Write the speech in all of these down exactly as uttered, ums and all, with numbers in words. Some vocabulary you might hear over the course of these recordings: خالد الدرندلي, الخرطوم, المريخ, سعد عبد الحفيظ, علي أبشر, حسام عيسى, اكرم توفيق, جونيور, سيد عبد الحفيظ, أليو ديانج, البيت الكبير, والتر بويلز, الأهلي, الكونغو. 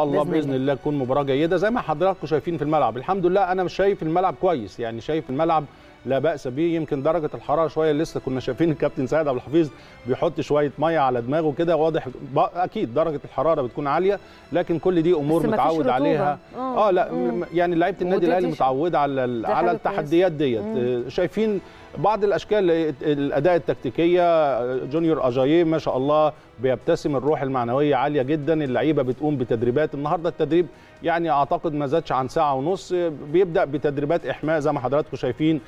الله باذن الله تكون مباراه جيده زي ما حضراتكم شايفين في الملعب. الحمد لله انا مش شايف الملعب كويس، يعني شايف الملعب لا باس بيه، يمكن درجه الحراره شويه. لسه كنا شايفين الكابتن سعد عبد الحفيظ بيحط شويه ميه على دماغه كده، واضح اكيد درجه الحراره بتكون عاليه، لكن كل دي امور متعود عليها. اه لا مم. يعني لعيبه النادي الاهلي متعوده على على التحديات ديت. شايفين بعض الاشكال الاداء التكتيكيه، جونيور اجاييه ما شاء الله بيبتسم، الروح المعنويه عاليه جدا، اللعيبه بتقوم بتدريبات. النهارده التدريب يعني اعتقد ما زادش عن ساعه ونص، بيبدا بتدريبات احماء زي ما حضراتكم شايفين،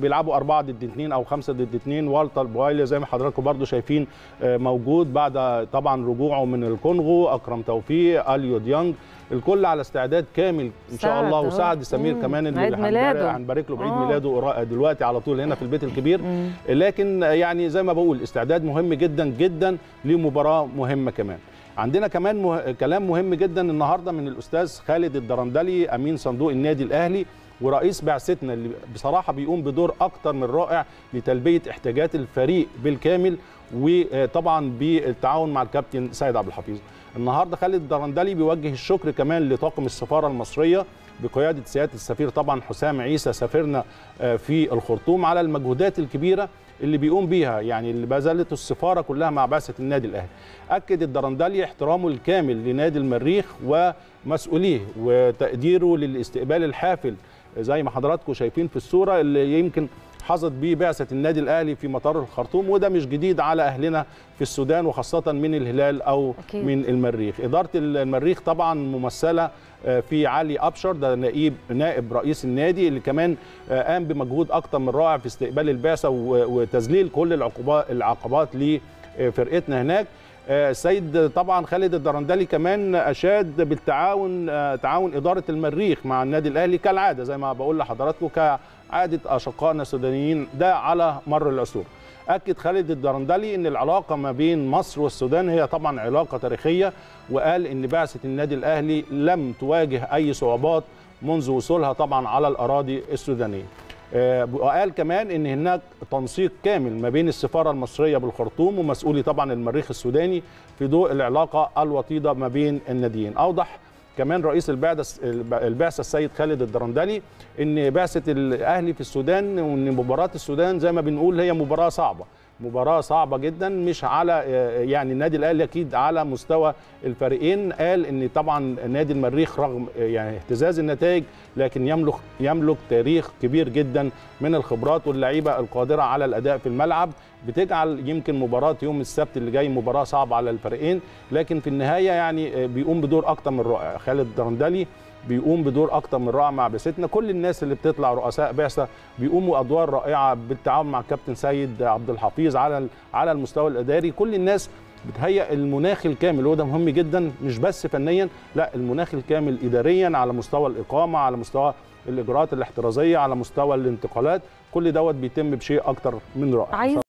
بيلعبوا أربعة ضد اثنين او خمسة ضد اثنين. والتر بويلز زي ما حضراتكم برضو شايفين موجود بعد طبعا رجوعه من الكونغو، اكرم توفيق، أليو ديانج، الكل على استعداد كامل ان شاء الله. وسعد سمير كمان اللي هنبارك له بعيد ميلاده دلوقتي على طول هنا في البيت الكبير. لكن يعني زي ما بقول استعداد مهم جدا جدا لمباراه مهمه. كمان عندنا كمان مه... كلام مهم جدا النهارده من الاستاذ خالد الدرندلي امين صندوق النادي الاهلي ورئيس بعثتنا، اللي بصراحه بيقوم بدور اكتر من رائع لتلبيه احتياجات الفريق بالكامل، وطبعا بالتعاون مع الكابتن سيد عبد الحفيظ. النهارده خالد الدرندلي بيوجه الشكر كمان لطاقم السفاره المصريه بقياده سياده السفير طبعا حسام عيسى سفيرنا في الخرطوم على المجهودات الكبيره اللي بيقوم بيها، يعني اللي بذلته السفاره كلها مع بعثه النادي الاهلي. اكد الدرندلي احترامه الكامل لنادي المريخ ومسؤوليه وتقديره للاستقبال الحافل زي ما حضراتكم شايفين في الصوره اللي يمكن حظت بيه بعثه النادي الاهلي في مطار الخرطوم، وده مش جديد على اهلنا في السودان وخاصه من الهلال او أكيد. من المريخ. اداره المريخ طبعا ممثله في علي أبشر، ده نائب نائب رئيس النادي، اللي كمان قام بمجهود اكتر من رائع في استقبال البعثه وتذليل كل العقوبات العقبات لفرقتنا هناك. السيد طبعا خالد الدرندلي كمان اشاد بالتعاون تعاون اداره المريخ مع النادي الاهلي كالعاده زي ما بقول لحضراتكم كعاده اشقائنا السودانيين ده على مر العصور. اكد خالد الدرندلي ان العلاقه ما بين مصر والسودان هي طبعا علاقه تاريخيه، وقال ان بعثه النادي الاهلي لم تواجه اي صعوبات منذ وصولها طبعا على الاراضي السودانيه. وقال كمان ان هناك تنسيق كامل ما بين السفاره المصريه بالخرطوم ومسؤولي طبعا المريخ السوداني في ضوء العلاقه الوطيده ما بين الناديين. اوضح كمان رئيس البعثه السيد خالد الدرندلي ان بعثه الاهلي في السودان وان مباراه السودان زي ما بنقول هي مباراه صعبه، مباراه صعبه جدا مش على يعني النادي الاهلي اكيد على مستوى الفريقين. قال ان طبعا نادي المريخ رغم يعني اهتزاز النتائج لكن يملك يملك تاريخ كبير جدا من الخبرات واللعيبه القادره على الاداء في الملعب، بتجعل يمكن مباراه يوم السبت اللي جاي مباراه صعبه على الفريقين، لكن في النهايه يعني بيقوم بدور اكتر من رائع. خالد الدرندلي بيقوم بدور اكتر من رائع مع بعثتنا، كل الناس اللي بتطلع رؤساء بعثه بيقوموا ادوار رائعه بالتعاون مع الكابتن سيد عبد الحفيظ على على المستوى الاداري. كل الناس بتهيئ المناخ الكامل وده مهم جدا، مش بس فنيا، لا المناخ الكامل اداريا على مستوى الاقامه، على مستوى الاجراءات الاحترازيه، على مستوى الانتقالات، كل دوت بيتم بشيء اكتر من رائع.